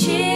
cheer.